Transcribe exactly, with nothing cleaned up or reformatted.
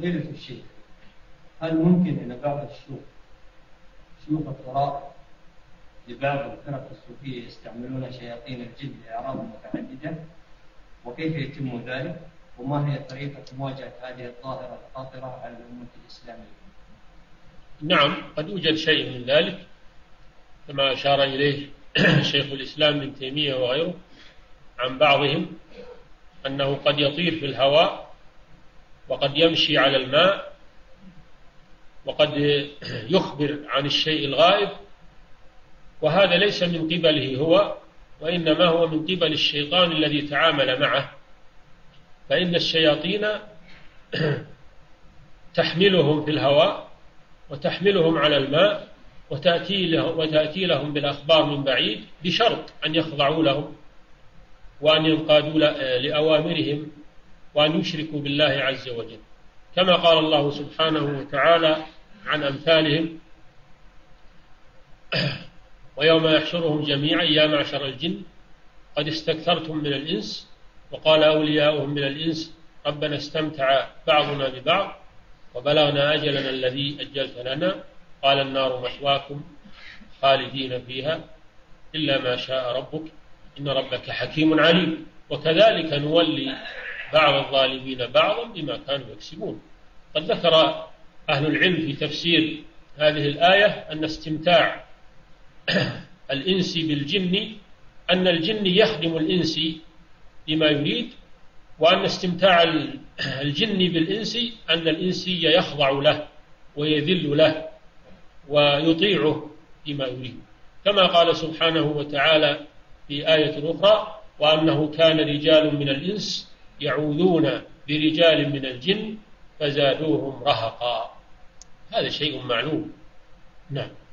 ليلة الشيخ، هل ممكن أن بعض الشيوخ شيوخ القراء لبعض الفرق الصوفية يستعملون شياطين الجن لأعراض متعددة؟ وكيف يتم ذلك؟ وما هي طريقة مواجهة هذه الظاهرة الخطيرة على الأمة الإسلامية؟ نعم، قد يوجد شيء من ذلك كما أشار إليه شيخ الإسلام ابن تيمية وغيره عن بعضهم، أنه قد يطير في الهواء وقد يمشي على الماء وقد يخبر عن الشيء الغائب، وهذا ليس من قبله هو، وإنما هو من قبل الشيطان الذي تعامل معه. فإن الشياطين تحملهم في الهواء وتحملهم على الماء وتأتي لهم بالأخبار من بعيد، بشرط أن يخضعوا لهم وأن ينقادوا لأوامرهم وأن يشركوا بالله عز وجل، كما قال الله سبحانه وتعالى عن أمثالهم: ويوم يحشرهم جميعا يا معشر الجن قد استكثرتم من الإنس وقال أولياؤهم من الإنس ربنا استمتع بعضنا ببعض وبلغنا أجلنا الذي أجلت لنا قال النار مثواكم خالدين فيها إلا ما شاء ربك إن ربك حكيم عليم وكذلك نولي بعض الظالمين بعضا بما كانوا يكسبون. قد ذكر أهل العلم في تفسير هذه الآية أن استمتاع الإنس بالجن، أن الجن يخدم الإنس بما يريد، وأن استمتاع الجن بالإنس أن الإنسي يخضع له ويذل له ويطيعه بما يريد، كما قال سبحانه وتعالى في آية أخرى: وأنه كان رجال من الإنس يعوذون برجال من الجن فزادوهم رهقا. هذا شيء معلوم. نعم.